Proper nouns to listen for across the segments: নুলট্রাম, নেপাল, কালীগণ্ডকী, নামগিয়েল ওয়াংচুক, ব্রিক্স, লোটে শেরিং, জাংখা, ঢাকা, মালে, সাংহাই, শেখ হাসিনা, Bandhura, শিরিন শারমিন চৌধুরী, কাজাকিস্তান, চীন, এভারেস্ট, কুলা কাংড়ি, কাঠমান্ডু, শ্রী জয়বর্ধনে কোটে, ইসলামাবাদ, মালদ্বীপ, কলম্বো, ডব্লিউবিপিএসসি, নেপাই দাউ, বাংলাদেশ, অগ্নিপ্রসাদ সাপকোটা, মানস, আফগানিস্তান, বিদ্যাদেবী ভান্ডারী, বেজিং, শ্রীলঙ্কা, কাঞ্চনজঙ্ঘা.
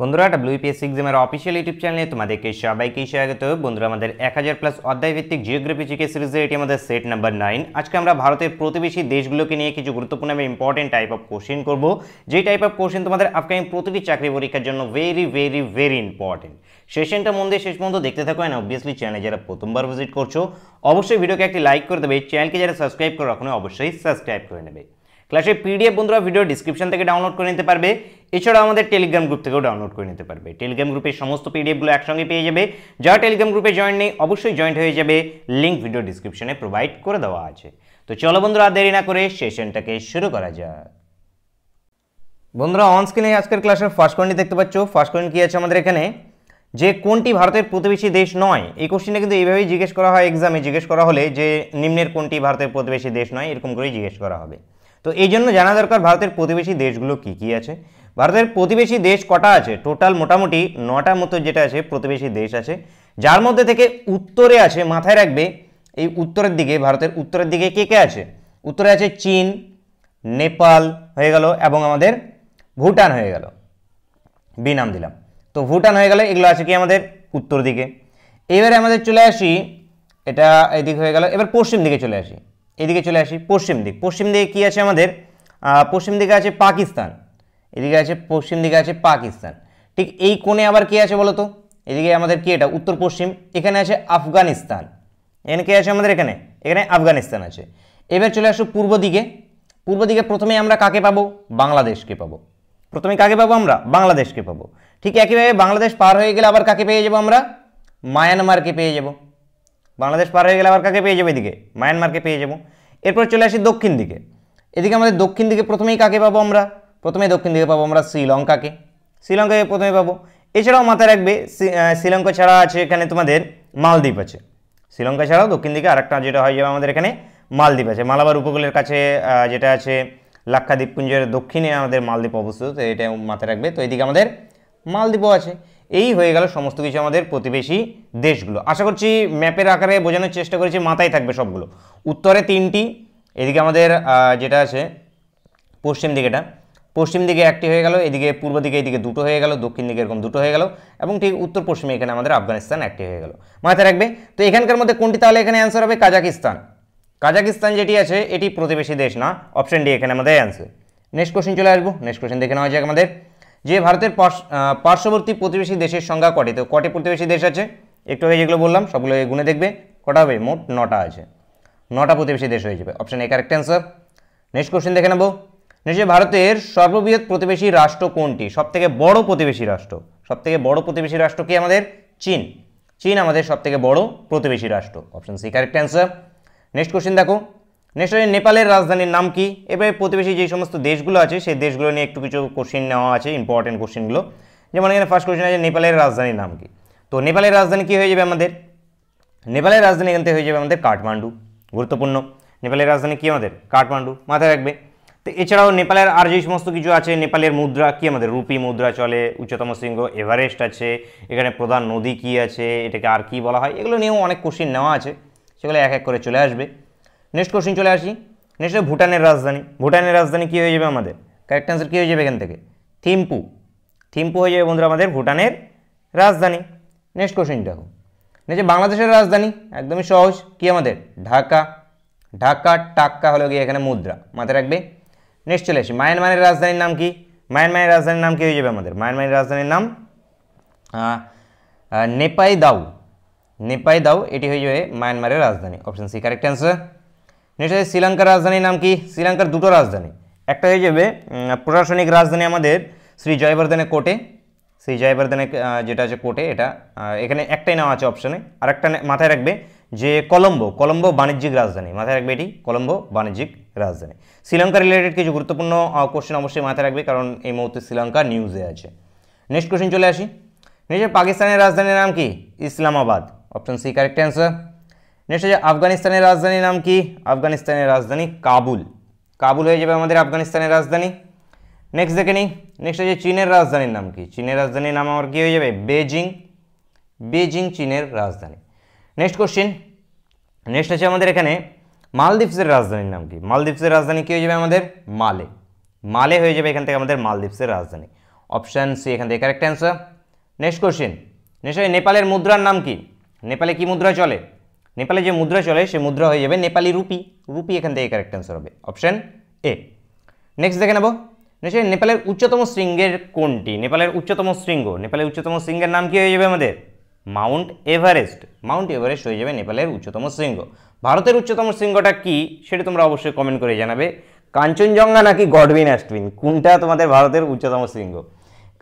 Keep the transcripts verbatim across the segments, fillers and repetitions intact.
বন্ধুরা ডব্লিউবিপিএসসি এক্সামের official YouTube চ্যানেলে তোমাদেরকে সবাইকে স্বাগত। বন্ধুরা আমাদের এক হাজার প্লাস অধ্যায় ভিত্তিক জিওগ্রাফি জিকে সিরিজের এটি আমাদের সেট নাম্বার নয়। আজকে আমরা ভারতের প্রতিবেশী দেশগুলোকে নিয়ে কিছু গুরুত্বপূর্ণ এবং ইম্পর্টেন্ট টাইপ অফ কোশ্চেন করব, যে টাইপ অফ কোশ্চেন তোমাদের আপকামিং প্রতিটি চাকরি পরীক্ষার জন্য ভেরি ভেরি ভেরি ইম্পর্টেন্ট। সেশনটা মন দিয়ে শেষ পর্যন্ত দেখতে থাকো। এন্ড অবভিয়াসলি চ্যানেলে যারা প্রথমবার ভিজিট করছো অবশ্যই ভিডিওকে একটি লাইক করে দেবে, চ্যানেলকে যারা সাবস্ক্রাইব করে রাখো অবশ্যই সাবস্ক্রাইব করে নেবে। ক্লাসের পিডিএফ বন্ধুরা ভিডিও ডিসক্রিপশন থেকে ডাউনলোড করে নিতে পারবে, এছাড়াও আমাদের টেলিগ্রাম গ্রুপ থেকেও ডাউনলোড করে নিতে পারবে। টেলিগ্রাম গ্রুপের সমস্ত পিডিএফগুলো একসঙ্গে পেয়ে যাবে, যারা টেলিগ্রাম গ্রুপে জয়েন নেই অবশ্যই জয়েন্ট হয়ে যাবে, লিঙ্ক ভিডিও ডিসক্রিপশনে প্রোভাইড করে দেওয়া আছে। তো চলো বন্ধুরা দেরি না করে সেশনটাকে শুরু করা যাক। বন্ধুরা অন স্ক্রিনে আজকের ক্লাসের ফার্স্ট কোয়েশ্চন দেখতে পাচ্ছ। ফার্স্ট কোয়েশ্চন কি আছে আমাদের এখানে, যে কোনটি ভারতের প্রতিবেশী দেশ নয়। এই কোশ্চেনটা কিন্তু এইভাবেই জিজ্ঞেস করা হয় এক্সামে, জিজ্ঞেস করা হলে যে নিম্নের কোনটি ভারতের প্রতিবেশী দেশ নয় এরকম করেই জিজ্ঞেস করা হবে। তো এই জন্য জানা দরকার ভারতের প্রতিবেশী দেশগুলো কি কি আছে। ভারতের প্রতিবেশী দেশ কটা আছে, টোটাল মোটামুটি নটা মতো যেটা আছে প্রতিবেশী দেশ আছে, যার মধ্যে থেকে উত্তরে আছে, মাথায় রাখবে এই উত্তরের দিকে, ভারতের উত্তরের দিকে কে কে আছে। উত্তরে আছে চীন, নেপাল হয়ে গেল এবং আমাদের ভুটান হয়ে গেল, বি নাম দিলাম, তো ভুটান হয়ে গেল, এগুলো আছে কি আমাদের উত্তর দিকে। এবারে আমাদের চলে আসি, এটা এদিক হয়ে গেল, এবার পশ্চিম দিকে চলে আসি, এদিকে চলে আসি পশ্চিম দিক। পশ্চিম দিকে কী আছে আমাদের, পশ্চিম দিকে আছে পাকিস্তান, এদিকে আছে পশ্চিম দিকে আছে পাকিস্তান, ঠিক এই কোণে আবার কী আছে বলো তো, এদিকে আমাদের কি এটা উত্তর পশ্চিম, এখানে আছে আফগানিস্তান, এখানে কে আছে আমাদের, এখানে এখানে আফগানিস্তান আছে। এবার চলে আসো পূর্ব দিকে। পূর্ব দিকে প্রথমে আমরা কাকে পাবো, বাংলাদেশকে পাবো, প্রথমে কাকে পাবো আমরা, বাংলাদেশকে পাবো। ঠিক একইভাবে বাংলাদেশ পার হয়ে গেলে আবার কাকে পেয়ে যাবো আমরা, মায়ানমারকে পেয়ে যাবো, বাংলাদেশ পার হয়ে গেলে আবার কাকে পেয়ে যাবো, এদিকে মায়ানমারকে পেয়ে যাবো। এরপর চলে আসি দক্ষিণ দিকে, এদিকে আমাদের দক্ষিণ দিকে প্রথমেই কাকে পাবো আমরা, প্রথমে দক্ষিণ দিকে পাবো আমরা শ্রীলঙ্কাকে, শ্রীলঙ্কাকে প্রথমে পাবো। এছাড়াও মাথায় রাখবে শ্রীলঙ্কা ছাড়া আছে এখানে তোমাদের মালদ্বীপ আছে, শ্রীলঙ্কা ছাড়াও দক্ষিণ দিকে আরেকটা যেটা হয়ে যাবে আমাদের এখানে মালদ্বীপ আছে, মালাবার উপকূলের কাছে যেটা আছে লাক্ষাদ্বীপপুঞ্জের দক্ষিণে আমাদের মালদ্বীপ অবস্থিত, তো এটা মাথায় রাখবে। তো এইদিকে আমাদের মালদ্বীপও আছে। এই হয়ে গেল সমস্ত কিছু আমাদের প্রতিবেশী দেশগুলো। আশা করছি ম্যাপের আকারে বোঝানোর চেষ্টা করেছি, মাথায় থাকবে সবগুলো। উত্তরে তিনটি, এদিকে আমাদের যেটা আছে পশ্চিম দিকেটা, পশ্চিম দিকে একটি হয়ে গেল, এদিকে পূর্ব দিকে এদিকে দুটো হয়ে গেল, দক্ষিণ দিকে এরকম দুটো হয়ে গেল এবং ঠিক উত্তর পশ্চিমে এখানে আমাদের আফগানিস্তান একটি হয়ে গেল, মাথায় রাখবে। তো এখানকার মধ্যে কোনটি তাহলে এখানে অ্যান্সার হবে, কাজাকিস্তান। কাজাকিস্তান যেটি আছে এটি প্রতিবেশী দেশ না, অপশন ডি এখানে আমাদের অ্যান্সার। নেক্সট কোশ্চেন চলে আসবো, নেক্সট কোশ্চেন দেখে নেওয়া যাক আমাদের, যে ভারতের পার্শ্ববর্তী প্রতিবেশী দেশের সংখ্যা কটি। তো কটি প্রতিবেশী দেশ আছে, একটু আগে যেগুলো বললাম সবগুলো গুণে দেখবে, কটা হবে, মোট নটা আছে, নটা প্রতিবেশী দেশ হয়ে যাবে, option A correct answer. Next question দেখে নেব, নিশ্চয় ভারতের সর্ববৃহৎ প্রতিবেশী রাষ্ট্র কোনটি, সবথেকে বড় প্রতিবেশী রাষ্ট্র, সবথেকে বড় প্রতিবেশী রাষ্ট্র কি আমাদের চীন, চীন আমাদের সবথেকে বড় প্রতিবেশী রাষ্ট্র, option C correct answer. Next question দেখো, নেক্সট হচ্ছে নেপালের রাজধানীর নাম কি। এবারে প্রতিবেশী যে সমস্ত দেশগুলো আছে সেই দেশগুলো নিয়ে একটু কিছু কোশ্চেন নেওয়া আছে, ইম্পর্টেন্ট কোশ্চেনগুলো, যেমন এখানে ফার্স্ট কোশ্চেন আছে নেপালের রাজধানীর নাম কি। তো নেপালের রাজধানী কি হয়ে যাবে আমাদের, নেপালের রাজধানী এখান থেকে হয়ে যাবে আমাদের কাঠমান্ডু, গুরুত্বপূর্ণ, নেপালের রাজধানী কি আমাদের কাঠমান্ডু, মাথায় রাখবে। তো এছাড়াও নেপালের আর যে সমস্ত কিছু আছে, নেপালের মুদ্রা কি আমাদের রুপি মুদ্রা চলে, উচ্চতম শৃঙ্গ এভারেস্ট আছে, এখানে প্রধান নদী কি আছে, এটাকে আর কি বলা হয়, এগুলো নিয়েও অনেক কোশ্চেন নেওয়া আছে, সেগুলো এক এক করে চলে আসবে। নেক্সট কোশ্চেন চলে আসি, নেক্সট ভুটানের রাজধানী, ভুটানের রাজধানী কী হয়ে যাবে আমাদের, কারেক্ট অ্যান্সার কী হয়ে যাবে এখান থেকে, থিম্পু, থিম্পু হয়ে যাবে বন্ধুরা আমাদের ভুটানের রাজধানী। নেক্সট কোশ্চেন দেখো, নেক্সট বাংলাদেশের রাজধানী একদমই সহজ কি আমাদের ঢাকা, ঢাকা টাক্কা হলো গিয়ে এখানে মুদ্রা, মাথায় রাখবে। নেক্সট চলে আসি মায়ানমারের রাজধানীর নাম কি, মায়ানমারের রাজধানীর নাম কী হয়ে যাবে আমাদের, মায়ানমারের রাজধানীর নাম নেপাই দাউ, নেপাই দাউ এটি হয়ে যাবে মায়ানমারের রাজধানী, option C correct answer. Next হচ্ছে শ্রীলঙ্কার রাজধানীর নাম কি, শ্রীলঙ্কার দুটো রাজধানী, একটা হয়ে যাবে প্রশাসনিক রাজধানী আমাদের শ্রী জয়বর্ধনে কোটে, শ্রী জয়বর্ধনে যেটা আছে কোটে, এটা এখানে একটাই নাম আছে অপশানে, আর একটা মাথায় রাখবে যে কলম্বো, কলম্বো বাণিজ্যিক রাজধানী, মাথায় রাখবে এটি কলম্বো বাণিজ্যিক রাজধানী। শ্রীলঙ্কা রিলেটেড কিছু গুরুত্বপূর্ণ কোশ্চেন অবশ্যই মাথায় রাখবে, কারণ এই মুহূর্তে শ্রীলঙ্কা নিউজে আছে। নেক্সট কোশ্চেন চলে আসি, নেক্সট পাকিস্তানের রাজধানীর নাম কি, ইসলামাবাদ, option C correct answer. Next হচ্ছে আফগানিস্তানের রাজধানীর নাম কি, আফগানিস্তানের রাজধানী কাবুল, কাবুল হয়ে যাবে আমাদের আফগানিস্তানের রাজধানী। নেক্সট দেখে নিই, নেক্সট হচ্ছে চীনের রাজধানীর নাম কি, চীনের রাজধানীর নাম আমার কী হয়ে যাবে, বেজিং, বেজিং চীনের রাজধানী। নেক্সট কোশ্চেন, নেক্সট হচ্ছে আমাদের এখানে মালদ্বীপসের রাজধানীর নাম কি, মালদ্বীপসের রাজধানী কী হয়ে যাবে আমাদের মালে, মালে হয়ে যাবে এখান থেকে আমাদের মালদ্বীপসের রাজধানী, অপশন সি এখান থেকে কারেক্ট অ্যান্সার। নেক্সট কোশ্চেন, নিশ্চয়ই নেপালের মুদ্রার নাম কি? নেপালে কি মুদ্রা চলে? নেপালে যে মুদ্রা চলে সেই মুদ্রা হয়ে যাবে নেপালি রুপি। রুপি এখান থেকে কারেক্ট অ্যান্সার হবে অপশন এ। নেক্সট দেখে নেব, নিশ্চয়ই নেপালের উচ্চতম শৃঙ্গের কোনটি? নেপালের উচ্চতম শৃঙ্গ, নেপালের উচ্চতম শৃঙ্গের নাম কি হয়ে যাবে আমাদের? Mount এভারেস্ট। মাউন্ট এভারেস্ট হয়ে যাবে নেপালের উচ্চতম শৃঙ্গ। ভারতের উচ্চতম শৃঙ্গটা কি সেটা তোমরা অবশ্যই কমেন্ট করে জানাবে। কাঞ্চনজঙ্ঘা নাকি গডউইন অ্যাস্টিন, কোনটা তোমাদের ভারতের উচ্চতম শৃঙ্গ?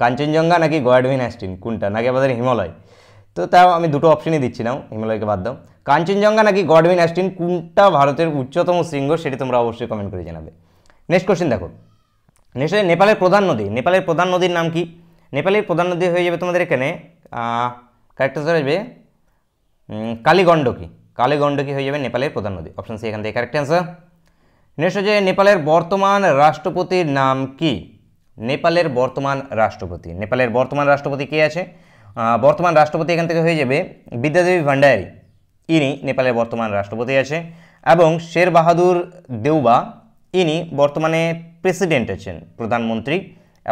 কাঞ্চনজঙ্ঘা নাকি গডউইন অ্যাস্টিন, কোনটা? নাকি আমাদের হিমালয়? তো তাও আমি দুটো অপশনই দিচ্ছি না, হিমালয়কে বাদ দাও। কাঞ্চনজঙ্ঘা নাকি গডউইন অ্যাস্টিন কোনটা ভারতের উচ্চতম শৃঙ্গ সেটি তোমরা অবশ্যই কমেন্ট করে জানাবে। নেক্সট কোশ্চেন দেখো, নিশ্চয়ই নেপালের প্রধান নদী, নেপালের প্রধান নদীর নাম কি? নেপালের প্রধান নদী হয়ে যাবে তোমাদের এখানে কারেক্ট অ্যান্সার আসবে কালীগণ্ডকী। কালীগণ্ডকী হয়ে যাবে নেপালের প্রধান নদী, অপশন সি এখান থেকে কারেক্ট অ্যান্সার। নেক্সট হচ্ছে নেপালের বর্তমান রাষ্ট্রপতির নাম কি? নেপালের বর্তমান রাষ্ট্রপতি, নেপালের বর্তমান রাষ্ট্রপতি কে আছে? বর্তমান রাষ্ট্রপতি এখান থেকে হয়ে যাবে বিদ্যাদেবী ভান্ডারী, ইনি নেপালের বর্তমান রাষ্ট্রপতি আছে। এবং শের বাহাদুর দেউবা, ইনি বর্তমানে প্রেসিডেন্ট আছেন, প্রধানমন্ত্রী।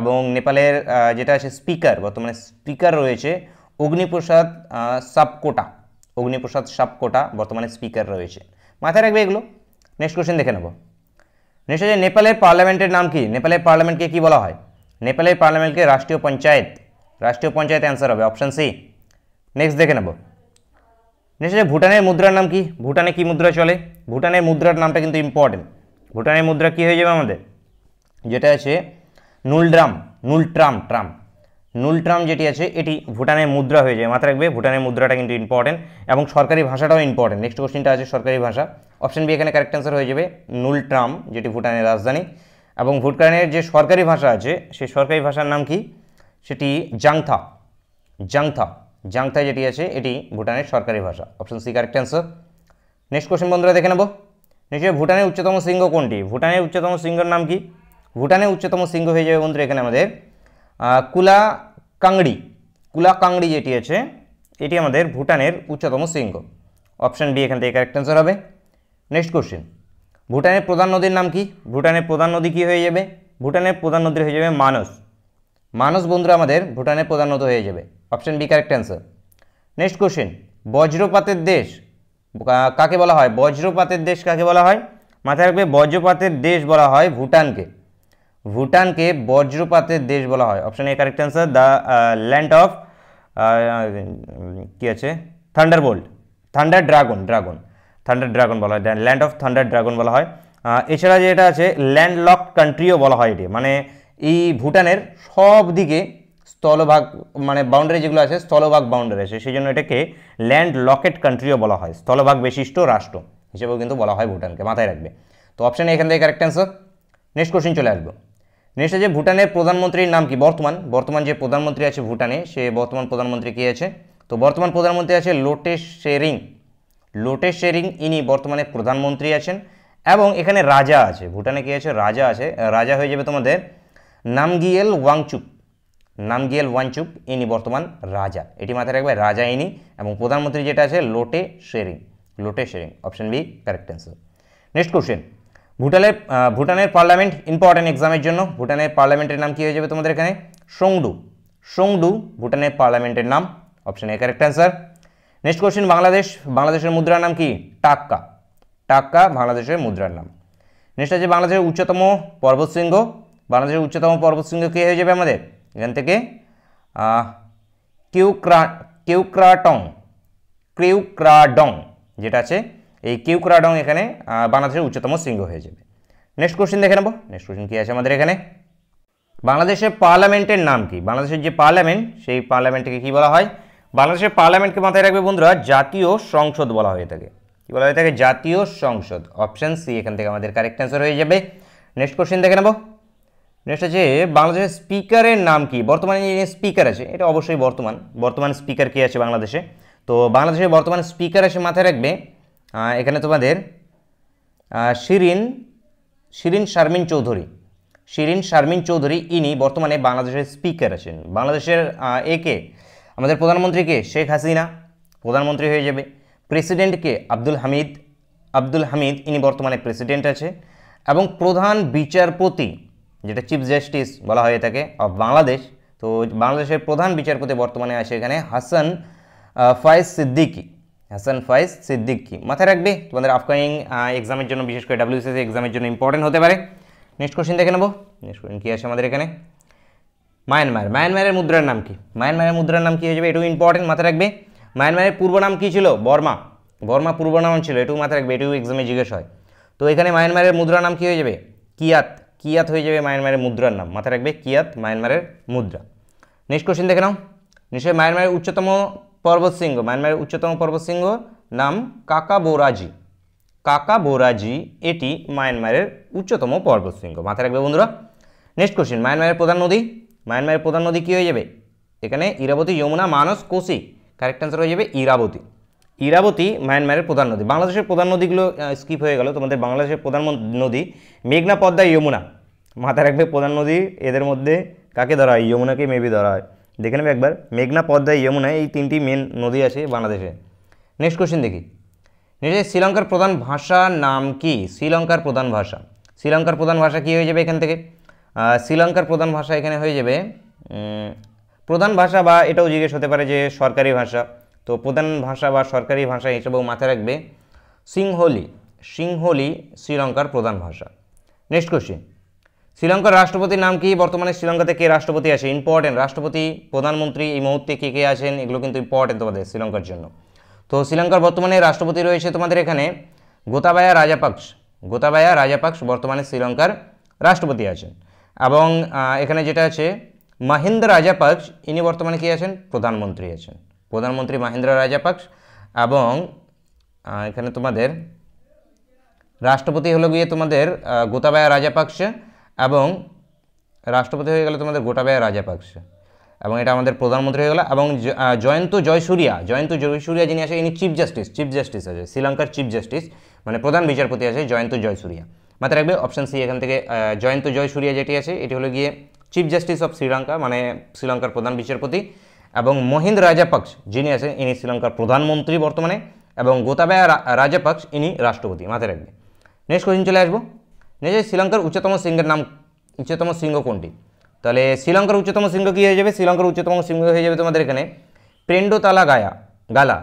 এবং নেপালের যেটা আছে স্পিকার, বর্তমানে স্পিকার রয়েছে অগ্নিপ্রসাদ সাপকোটা। অগ্নিপ্রসাদ সাপকোটা বর্তমানে স্পিকার রয়েছে, মাথায় রাখবে এগুলো। নেক্সট কোশ্চেন দেখে নেব, নেক্সট হচ্ছে নেপালের পার্লামেন্টের নাম কি? নেপালের পার্লামেন্টকে কি বলা হয়? নেপালের পার্লামেন্টকে রাষ্ট্রীয় পঞ্চায়েত। রাষ্ট্রীয় পঞ্চায়েত অ্যান্সার হবে অপশন সি। নেক্সট দেখে নেব, নেক্সট হচ্ছে ভুটানের মুদ্রার নাম কি? ভুটানে কি মুদ্রা চলে? ভুটানের মুদ্রার নামটা কিন্তু ইম্পর্টেন্ট। ভুটানের মুদ্রা কি হয়ে যাবে আমাদের? যেটা আছে নুলড্রাম, নুলট্রাম, ট্রাম নুলট্রাম যেটি আছে এটি ভুটানের মুদ্রা হয়ে যায়, মাথায় রাখবে। ভুটানের মুদ্রাটা কিন্তু ইম্পর্টেন্ট এবং সরকারি ভাষাটাও ইম্পর্টেন্ট। নেক্সট কোশ্চেনটা আছে সরকারি ভাষা, অপশন বি এখানে কারেক্ট অ্যান্সার হয়ে যাবে নুলট্রাম, যেটি ভুটানের রাজধানী। এবং ভুটানের যে সরকারি ভাষা আছে সেই সরকারি ভাষার নাম কি? সেটি জাংথা। জাংথা জাংথা যেটি আছে এটি ভুটানের সরকারি ভাষা, option C correct answer. Next question বন্ধুরা দেখে নেব, নিশ্চয়ই ভুটানের উচ্চতম শৃঙ্গ কোনটি? ভুটানের উচ্চতম শৃঙ্গের নাম কি? ভুটানের উচ্চতম শৃঙ্গ হয়ে যাবে বন্ধুরা এখানে আমাদের কুলা কাংড়ি। কুলা কাংড়ি যেটি আছে এটি আমাদের ভুটানের উচ্চতম শৃঙ্গ, অপশন বি এখান থেকে কারেক্ট অ্যান্সার হবে। নেক্সট কোশ্চেন, ভুটানের প্রধান নদীর নাম কি? ভুটানের প্রধান নদী কী হয়ে যাবে? ভুটানের প্রধান নদী হয়ে যাবে মানস। মানস বন্ধুরা আমাদের ভুটানের প্রধান নদী হয়ে যাবে, option B correct answer. Next question, বজ্রপাতের দেশ কাকে বলা হয়? বজ্রপাতের দেশ কাকে বলা হয়? মাথায় রাখবে বজ্রপাতের দেশ বলা হয় ভুটানকে। ভুটানকে বজ্রপাতের দেশ বলা হয়, option A correct answer. The land of কী আছে? Thunderbolt, thunder dragon, dragon thunder dragon বলা হয়, ল্যান্ড অফ থান্ডার ড্রাগন বলা হয়। এছাড়া যেটা আছে ল্যান্ড লক কান্ট্রিও বলা হয় এটি, মানে এই ভুটানের সব দিকে স্থলভাগ, মানে বাউন্ডারি যেগুলো আছে স্থলভাগ বাউন্ডারি আছে, সেই জন্য এটাকে ল্যান্ড লকেট কান্ট্রিও বলা হয়, স্থলভাগ বিশিষ্ট রাষ্ট্র হিসেবেও কিন্তু বলা হয় ভুটানকে, মাথায় রাখবে। তো অপশন এখান থেকে কারেক্ট অ্যান্সার। নেক্সট কোশ্চেন চলে আসবো, নেক্সট আছে ভুটানের প্রধানমন্ত্রীর নাম কি? বর্তমান বর্তমান যে প্রধানমন্ত্রী আছে ভুটানে, সে বর্তমান প্রধানমন্ত্রী কে আছে? তো বর্তমান প্রধানমন্ত্রী আছে লোটে শেরিং। লোটে শেরিং ইনি বর্তমানে প্রধানমন্ত্রী আছেন। এবং এখানে রাজা আছে, ভুটানে কে আছে? রাজা আছে। রাজা হয়ে যাবে তোমাদের নামগিয়েল ওয়াংচুক। নামগিয়েল ওয়াংচুক ইনি বর্তমান রাজা, এটি মাথায় রাখবে, রাজা ইনি। এবং প্রধানমন্ত্রী যেটা আছে লোটে শেরিং, লোটে শেরিং, option B correct answer. Next question, ভুটানের ভুটানের পার্লামেন্ট ইম্পর্টেন্ট এক্সামের জন্য, ভুটানের পার্লামেন্টের নাম কী হয়ে যাবে তোমাদের এখানে? সোংডু। সোংডু ভুটানের পার্লামেন্টের নাম, option A correct answer. Next question, বাংলাদেশ, বাংলাদেশের মুদ্রার নাম কি? টাক্কা। টাক্কা বাংলাদেশের মুদ্রার নাম। নেক্সট আছে বাংলাদেশের উচ্চতম পর্বতশৃঙ্গ। বাংলাদেশের উচ্চতম পর্বতশৃঙ্গ কে হয়ে যাবে আমাদের? এখান থেকে কিউক্রা কিউক্রাটং কিউক্রাডং যেটা আছে এই কিউক্রাডং এখানে বাংলাদেশের উচ্চতম শৃঙ্গ হয়ে যাবে। নেক্সট কোশ্চেন দেখে নেব, নেক্সট কোশ্চেন কী আছে আমাদের এখানে? বাংলাদেশের পার্লামেন্টের নাম কি? বাংলাদেশের যে পার্লামেন্ট সেই পার্লামেন্টকে কী বলা হয়? বাংলাদেশের পার্লামেন্টকে মাথায় রাখবে বন্ধুরা জাতীয় সংসদ বলা হয়ে থাকে। কী বলা হয়ে থাকে? জাতীয় সংসদ, অপশন সি এখান থেকে আমাদের কারেক্ট অ্যান্সার হয়ে যাবে। নেক্সট কোশ্চেন দেখে নেব, নেক্সট আছে বাংলাদেশের স্পিকারের নাম কি? বর্তমানে যে স্পিকার আছে এটা অবশ্যই বর্তমান, বর্তমান স্পিকার কে আছে বাংলাদেশে? তো বাংলাদেশের বর্তমান স্পিকার আছে, মাথায় রাখবে এখানে তোমাদের শিরিন শিরিন শারমিন চৌধুরী। শিরিন শারমিন চৌধুরী ইনি বর্তমানে বাংলাদেশের স্পিকার আছেন। বাংলাদেশের একে আমাদের প্রধানমন্ত্রীকে শেখ হাসিনা প্রধানমন্ত্রী হয়ে যাবে। প্রেসিডেন্টকে আব্দুল হামিদ, আব্দুল হামিদ ইনি বর্তমানে প্রেসিডেন্ট আছে। এবং প্রধান বিচারপতি যেটা চিফ জাস্টিস বলা হয়ে থাকে অফ বাংলাদেশ, तो बांग्लादेशेर प्रधान विचारपति बर्तमाने आछे एखाने हासान फायेज सिद्दीकी हासान फायेज सिद्दीकी माथाय राखबे तोमादेर आपकामिंग एग्जामेर जोन्नो विशेष करे डब्ल्यूबीपीएससी एग्जामेर जोन्नो इम्पोर्टेंट होते पारे। नेक्स्ट क्वेश्चन देखे नेब नेक्स्ट क्वेश्चन कि आछे आमादेर एखाने मायानमार मायानमारेर मुद्रार नाम कि मायानमारेर मुद्रार नाम कि हয়ে যাবে এটাও ইম্পর্টেন্ট মাথায় রাখবে। মায়ানমারের পূর্ব নাম কি ছিল বর্মা বর্মা পূর্ব নাম ছিল এটাও মাথায় রাখবে এটাও এক্সামে জিজ্ঞেস হয়। তো এখানে মায়ানমারের মুদ্রার নাম কি হয়ে যাবে কিয়াত कियात हो जाए मायानमारे मुद्रार नाम माथा रखबे कियात मायानमारे मुद्रा। नेक्स्ट क्वेश्चन देखे नाओ निश्चय मायानमारे उच्चतम पर्वत सिंह मायानमारे उच्चतम पर्वत सिंह नाम काकाबोराजी काकाबोराजी एटी मायानमारे उच्चतम पर्वत सिंह माथा रखबे बंधुरा। नेक्स्ट क्वेश्चन मायानमारे प्रधान नदी मायानमारे प्रधान नदी की हो जाए एखाने इरावती यमुना मानस कोसी करेक्ट आंसर हो जाए इरावती इरावती मायानमारे प्रधान नदी। बांग्लादेशेर प्रधान नदीगुलो स्किप हो गेलो तोमादेर बांग्लादेशेर प्रधान नदी मेघना पद्मा यमुना माथाय राखबे प्रधान नदी एदेर मध्ये काके धरा हय यमुनाके मेबी धरा हय देखे नेबे एकबार मेघना पद्मा यमुना एई तीनटी मेन नदी आछे बांग्लादेशे। नेक्स्ट क्वेश्चन देखि निजे श्रीलंकार प्रधान भाषा नाम कि श्रीलंकार प्रधान भाषा श्रीलंकार प्रधान भाषा कि हये जाबे एखान थेके श्रीलंकार प्रधान भाषा एखाने हये जाबे प्रधान भाषा बा एटाओ जिज्ञेस होते पारे जे सरकारी भाषा तो प्रधान भाषा व सरकारी भाषा हिसाब माथा रखबे सिंहली सिंहली श्रीलंकार प्रधान भाषा। नेक्स्ट क्वेश्चन श्रीलंकार राष्ट्रपति नाम कि बर्तमान श्रीलंका के राष्ट्रपति आछे इम्पोर्टेंट राष्ट्रपति प्रधानमंत्री मुहूर्ते के के आछेन एगुलो किन्तु इम्पोर्टेंट तुम्हारे श्रीलंकार जन्य। तो श्रीलंकार बर्तमाने राष्ट्रपति रयेछे तुम्हारे एखाने गोताबाया राजापक्ष गोताबाया राजापक्ष बर्तमाने श्रीलंकार राष्ट्रपति आछेन एबं एखाने जेटा आछे महिंदा राजापक्ष इनि बर्तमाने कि आछेन प्रधानमंत्री आछेन प्रधानमंत्री महिंद्रा राजापक्ष एवं एखाने तुम्हारे राष्ट्रपति हलो गए तुम्हारे गोताबाया राजापक्ष एवं राष्ट्रपति हो गए तुम्हारे गोताबाया राजापक्ष एवं ये प्रधानमंत्री हो गया जयंत जयसूरिया जयंत जयसूरिया जिन्हें आछे इनी चीफ जस्टिस चीफ जस्टिस आछे श्रीलंकार चीफ जस्टिस माने प्रधान विचारपति आछे जयंत जयसूरिया माथा राखबे अपशन सी एखान थेके जयंत जयसूरिया जेटी आछे एटी हलो गए चीफ जस्टिस अफ श्रीलंका माने श्रीलंकार प्रधान विचारपति एवं महिंदा राजापक्ष जिन्हें आछे इनी श्रीलंकार प्रधानमंत्री बर्तमाने एवं गोताबाया रा, राजापक्ष इनी राष्ट्रपति माथा रखबे। नेक्स्ट क्वेश्चन चले आसबो निजे श्रीलंकार उच्चतम सिंहर नाम उच्चतम सिंह कोनटी ताहले श्रीलंकार उच्चतम सिंह कि हये जाबे श्रीलंकार उच्चतम सिंह हये जाबे तोमादेर एखाने पेंड्रोताला गाया गाला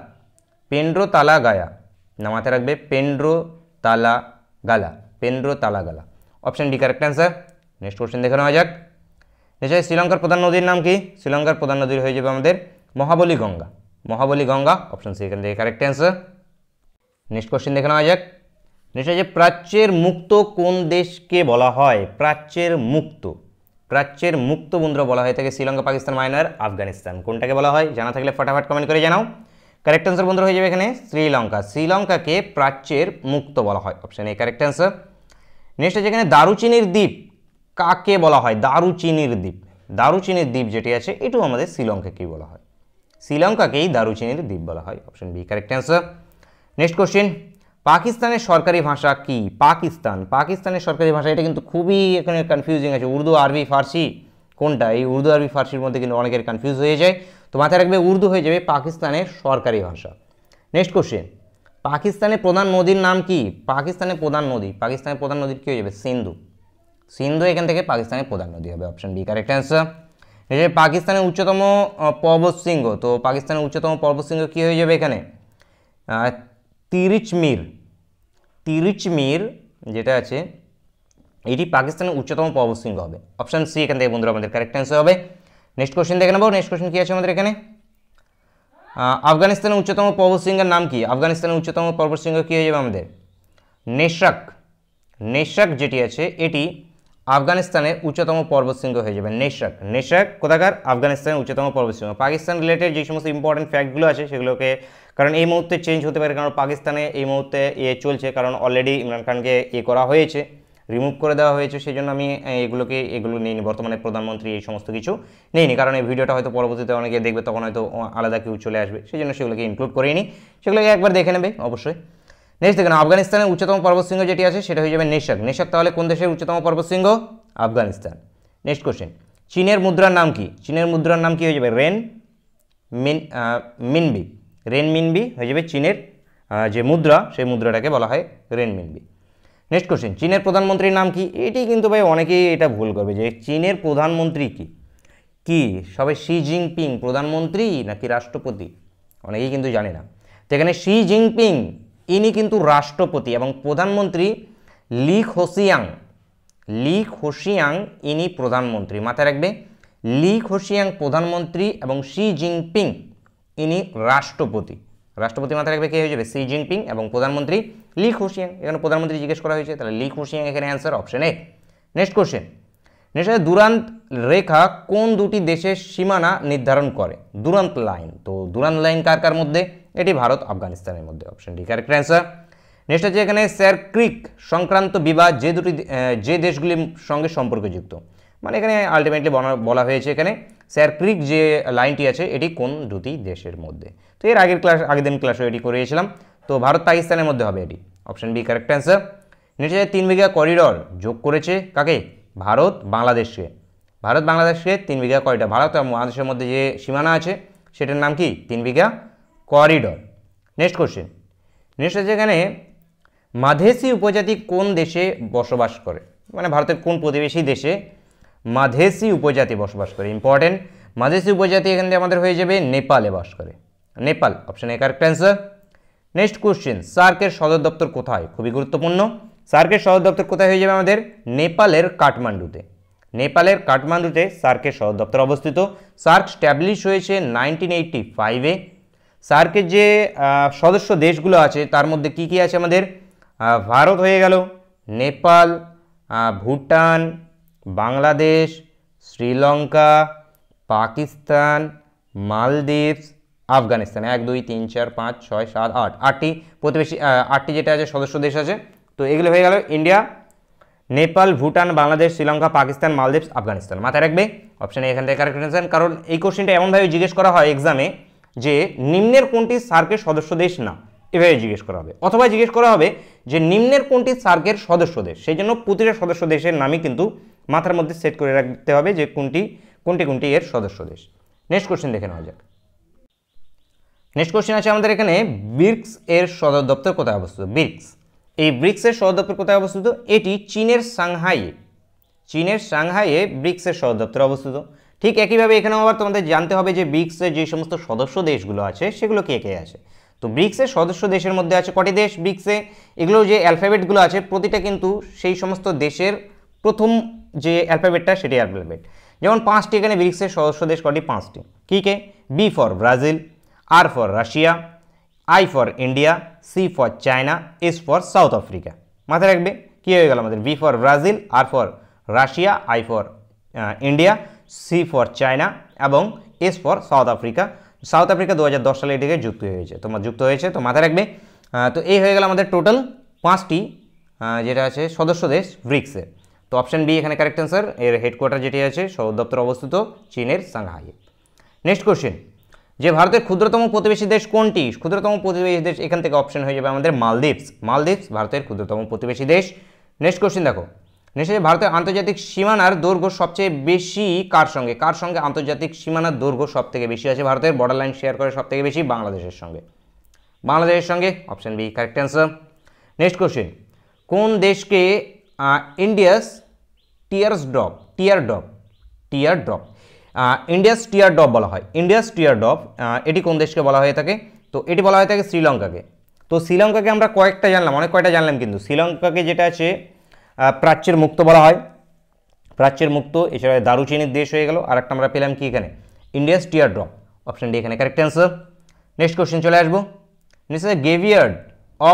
पेंड्रोताला गाया नाम माथा रखबे Pidurutalagala Pidurutalagala option D correct answer. Next question देखে নেওয়া যাক निश्चय श्रीलंकार प्रधान नदीर नाम कि श्रीलंकार प्रधान नदी हो जाए महाबली गंगा महाबली गंगा अपशन सी एखान करेक्ट आंसर। नेक्स्ट क्वेश्चन देखे ना जाक निश्चय प्राच्यर मुक्त कोन देश के बला है प्राच्यर मुक्त प्राच्यर मुक्त बंधुरा बला है श्रीलंका पाकिस्तान माइनर अफगानिस्तान कोनटाके बला है जाना थाकले फटाफट कमेंट करे जानाओ करेक्ट आंसर बंधुरा हो जाए एखाने श्रीलंका श्रीलंका के प्राच्यर मुक्त बला है option A correct answer. Next है दारुचिनिर द्वीप काके बला है दारुचिनिर द्वीप दारुचिनिर द्वीप जेटी आछे एटू आमादेर श्रीलंकाकेई बला है श्रीलंकाकेई दारुचिनिर द्वीप बला है option B correct answer. Next question Pakistan सरकारी भाषा कि पाकिस्तान पाकिस्तान सरकारी भाषा एटा किन्तु खूब ही एखाने कन्फ्यूजिंग आछे उर्दू आरबी फार्सी कोनटा एई उर्दू आरबी फार्सिर मध्ये किन्तु अनेकेर कन्फ्यूज हो जाए तो माथाय राखबे उर्दू हो जाए पाकिस्तान सरकारी भाषा। नेक्स्ट क्वेश्चन पाकिस्तान प्रधान नदीर नाम कि पाकिस्तान प्रधान नदी पाकिस्तान प्रधान नदी कि हो जाए सिंधु सिंधु एखान पाकिस्तान प्रधान नदी है option B correct answer. Pakistan उच्चतम पर्वत सिंह तो पाकिस्तान उच्चतम पर्वत सिंह कि हो जाए तिरिचमिर तिरिचमिर जेटा आछे पाकिस्तान उच्चतम पर्वत सिंह है अपशन सी एखान बंधुरा करेक्ट आंसर है। नेक्स्ट क्वेश्चन देखे नेब नेक्स्ट क्वेश्चन कि आछे एखाने अफगानिस्तान उच्चतम पर्वत सिंह नाम कि अफगानिस्तान उच्चतम पर्वत सिंह कि हो जाए नेशक नेशक जेटी आछे अफगानिस्तान उच्चतम पर्वत सिंह हो जाए नेशक नेशक कोथाकार अफगानिस्तान उच्चतम पर्वत सिंह पाकिस्तान रिलेटेड जे समस्त इम्पोर्टेंट फैक्टगुलो आछे सेगुलो के कारण ये मुहूर्ते चेंज होते पारे कारण पाकिस्ताने ये मुहूर्ते ये चलछे कारण अलरेडी इमरान खान के ये करा होयेछे रिमूव कर देवा होयेछे सेजोन्नो आमी एगुलोके एगुलो नेइनि बर्तमाने प्रधानमंत्री ये समस्त किछु नेइनि कारण ये भिडियोटा होयतो परवर्तीते अनेके देखबे तखन होयतो आलादा किछु चले आसबे सेजोन्नो सेगुलोके इनक्लूड करिनि सेगुलोके एकबार देखे नेबे अवश्यई। नेक्स्ट देखना अफगानिस्तान उच्चतम पर्वत सिंह जेटी आछे सेटा हये जाबे नेशक नेशक ताहले कोन देशेर उच्चतम पर्वत सिंह अफगानिस्तान। नेक्स्ट क्वेश्चन चीनेर मुद्रार नाम कि चीनेर मुद्रार नाम कि हये जाबे रेन मिन मिनबी रेन मिनबी हये जाबे चीनेर जे मुद्रा सेई मुद्राटाके बला हय रेन मिनबी। नेक्स्ट क्वेश्चन चीनेर प्रधानमंत्रीर नाम कि एटी किन्तु भाई अनेकेई एटा भूल करबे जे चीनेर प्रधानमंत्री कि कि सबे शी जिनपिंग प्रधानमंत्री ना कि राष्ट्रपति अनेकेई किन्तु जाने ना। तो एखाने शी जिनपिंग इनी किन्तु राष्ट्रपति एबं प्रधानमंत्री ली खोशियांग ली खोशियांग इनी प्रधानमंत्री माथाय राखबे ली खोशियांग प्रधानमंत्री एबं शी जिनपिंग इनी राष्ट्रपति राष्ट्रपति माथाय राखबे के हो जाबे शी जिनपिंग एबं प्रधानमंत्री ली खोशियांग। एखाने प्रधानमंत्री जिज्ञेस करा हयेछे ताहले ली खोशियांग एखाने answer option A. Next question next Durand रेखा कौन दुटी देशेर सीमाना निर्धारण करे दूरान्त लाइन। तो दूरान्त लाइन कार कार मध्य एटी भारत अफगानिस्तानेर मध्य option D correct answer. Next आछे एखाने शेयर क्रिक संक्रांत विवाद जे दुटी जे देशगुलिर संगे सम्पर्कयुक्त माने एखाने आल्टिमेटली बला हयेछे एखाने शेयर क्रिक जे लाइनटी आछे एटी कोन दुटी देशेर मध्य। तो एर आगेर क्लास आगे दिन क्लासे एटी करेছিলাম। तो भारत पाकिस्तानेर मध्य हबे एटी option B correct answer. Next आछे तीन बीघा करिडर जोग करेছে काके भारत बांग्लादेश के भारत बांग्लादेश के तीन बीघा करिडर भारत और बांग्लादेशेर मध्य जे सीमाना आछे सेटार नाम कि Tin Bigha corridor. Next question next आछे एखाने माधेसी उपजाति कोन देशे बसबास करे माने भारतेर कोन प्रतिबेशी देशे माधेसी उपजाति बसबास करे इम्पर्टेंट। माधेसी उपजाति एखान दिये आमादेर हये जाबे नेपाले बास करे Nepal option A correct answer. Next question सार्केर सदर दफ्तर कोथाय खुबই গুরুত্বপূর্ণ। सार्केर सदर दफ्तर कोथाय हये जाबे आमादेर नेपालेर काठमांडूते नेपालेर काठमांडूते सार्केर सदर दफ्तर अवस्थित। सार्क स्टैब्लिश हयेछे नाइनटीन एटी फाइव ए। सार्केर जे सदस्य देशगुलो आछे तार मध्ये की की आछे आमादेर भारत हये गेल नेपाल भूटान बांग्लादेश श्रीलंका पाकिस्तान मालदीव्स अफगानिस्तान एक दुई तीन चार पाँच छय सात आठ आठटी प्रतिबेशी आठटी जेटा आछे सदस्य देश आछे। तो एगुलो हो गो इंडिया नेपाल भूटान बांग्लादेश श्रीलंका पाकिस्तान मालदीव्स अफगानिस्तान माथाय राखबे अपशन एखान थेके कारेक्ट आंसर। कारण ये कोश्चेनटा एमन भावे जिज्ञेस करा हय एग्जामे जे निम्नेर कोनटी सार्केर सदस्य देश ना एभावे जिज्ञेस करा हबे अथवा जिज्ञेस करा हबे जे निम्नेर कोनटी सार्केर सदस्य देश सेइजन्य प्रतिटा सदस्य देशेर नामई किन्तु माथार मध्ये सेट करे राखते हबे जे कोनटी कोनटी कोनटी एर सदस्य देश। नेक्स्ट कोश्चेन देखे नेওয়া যাক। नेक्स्ट कोश्चेन आछे आमादेर एखाने ब्रिक्स एर सदर दफ्तर कोथाय अवस्थित। ब्रिक्स এই ব্রিক্সের সদর দপ্তর কোথায় অবস্থিত এটি চীনের সাংহাইয়ে চীনের সাংহাইয়ে ব্রিক্সের সদর দপ্তর অবস্থিত। ঠিক একইভাবে এখানেও আবার তোমাদের জানতে হবে যে ব্রিক্সের যে সমস্ত সদস্য দেশগুলো আছে সেগুলো কে কে আছে। তো ব্রিক্সের সদস্য দেশের মধ্যে আছে কটি দেশ ব্রিক্সে এগুলো যে অ্যালফাবেটগুলো আছে প্রতিটা কিন্তু সেই সমস্ত দেশের প্রথম যে অ্যালফাবেটটা সেটি অ্যালফাবেট যেমন পাঁচটি এখানে ব্রিক্সের সদস্য দেশ কটি পাঁচটি কি কে B for Brazil R for Russia I for India C for China S for South Africa माथा रखबे कि हो गेल आमादेर B for Brazil R for Russia I for India C for China एवं S for South Africa. South Africa दो हज़ार दस साले एटिके जुक्त होयेछे तो जुक्त होयेछे तो माथा रखबे। तो ये हो गेल आमादेर टोटल पाँचटी जेटा आछे सदस्य देश ब्रिक्सের। तो अपशन बी एखाने करेक्ट आंसर। एर हेडकोयार्टार जेटी आछे सदर दफ्तर अवस्थित चीनेर सांघाई। नेक्स्ट क्वेश्चन जे भारत क्षुद्रतम प्रतिवेशी देश कोनटी क्षुद्रतम प्रतिवेशी देश एखान थेके अपशन हो जाबे मालदीव्स मालदीव्स भारत क्षुद्रतम प्रतिवेशी देश। नेक्स्ट क्वेश्चन देखो नेक्स्ट भारत आंतर्जातिक सीमानार दैर्घ्य सबचेये बेशी कार संगे कार संगे आंतर्जातिक सीमानार दैर्घ्य सबथेके बेशी आछे भारतेर बॉर्डर लाइन शेयर करे सबथेके बेशी बांग्लादेशेर संगे बांग्लादेशेर संगे option B correct answer. Next question कोन देश के India's tears drop tear drop tear drop India's tier drop बला है इंडियास टीयर ड्रप एटी कौन देश के बला हये थाके तो एटी बला हये थाके श्रीलंका के। तो श्रीलंका के आमरा कयेकटा जानलाम अनेक कयटा जानलाम किन्तु श्रीलंका के जेटा आछे प्राच्येर मुक्त बला हय प्राच्येर मुक्त एछाड़ा दारुचिनिर देश हये गेल आर एकटा आमरा पेलाम कि एखाने India's tier drop option D एखाने करेक्ट आंसर। नेक्स्ट क्वेश्चन चले आसबो next graveyard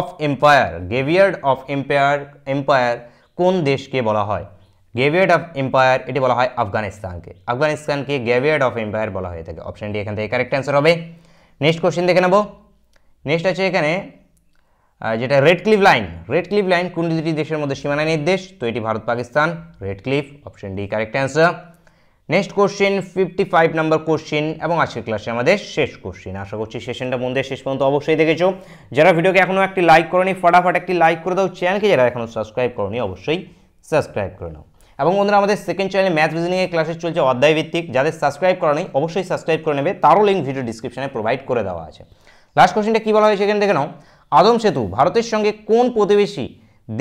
of empire graveyard of empire empire कोन देश के बला हय ग्रेवियार्ड अफ एम्पायर ये बला है अफगानिस्तान के अफगानिस्तान के ग्रेवियार्ड अफ एम्पायर बला हये थाके अपशन डी एखान करेक्ट आंसर हबे। नेक्स्ट क्वेश्चन देखे नेब नेक्स्ट आछे एखाने जेटा Radcliffe line Radcliffe line कोन दुटी देशेर मध्य सीमाना निर्देश तो ये Bharat Pakistan Radcliffe option D correct answer. Next question fifty five number question और आज के क्लासे हमारे शेष क्वेश्चन। आशा कर सेशन मन दिए शेष पर्यंत अवश्य देखेछो। जरा भिडियो के एखोनो एकटी लाइक करोनी फटाफट एकटी लाइक करे दाओ। चैनल के जरा एखोनो सबसक्राइब करोनी अवश्य सबसक्राइब करे नाओ। এবং বন্ধুরা আমাদের সেকেন্ড চ্যানেলে ম্যাথ রিজনিং এর ক্লাসে চলছে অধ্যায় ভিত্তিক। যাদের সাবস্ক্রাইব করা নেই অবশ্যই সাবস্ক্রাইব করে নেবে, তারও লিংক ভিডিও ডেসক্রিপশনে প্রোভাইড করে দেওয়া আছে। লাস্ট কোশ্চেনটা কি বলা হয়েছে এখানে দেখে নাও আদম সেতু ভারতের সঙ্গে কোন প্রতিবেশী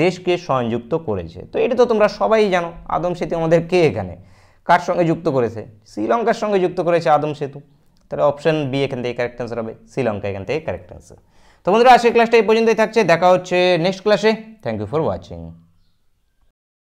দেশকে সংযুক্ত করেছে। তো এটা তো তোমরা সবাই জানো আদম সেতু আমাদের কে এখানে कार संगे जुक्त कर श्रीलंकार संगे जुक्त कर आदम सेतु तर ऑप्शन बी एखान करेक्ट आंसर है श्रीलंका एखान करेक्ट आंसर। तो बंधुरा आज के क्लासटा ए पर्यन्तই থাকছে, দেখা হচ্ছে নেক্সট ক্লাসে। Thank you for watching.